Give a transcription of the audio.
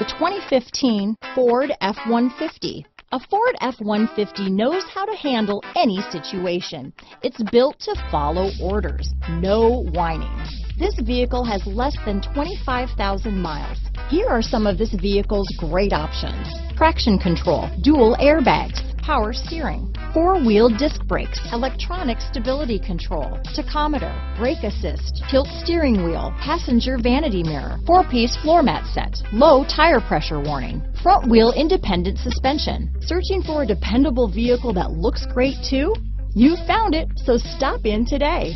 The 2015 Ford F-150. A Ford F-150 knows how to handle any situation. It's built to follow orders, no whining. This vehicle has less than 25,000 miles. Here are some of this vehicle's great options: traction control, dual airbags, power steering, four-wheel disc brakes, electronic stability control, tachometer, brake assist, tilt steering wheel, passenger vanity mirror, four-piece floor mat set, low tire pressure warning, front-wheel independent suspension. Searching for a dependable vehicle that looks great too? You found it, so stop in today.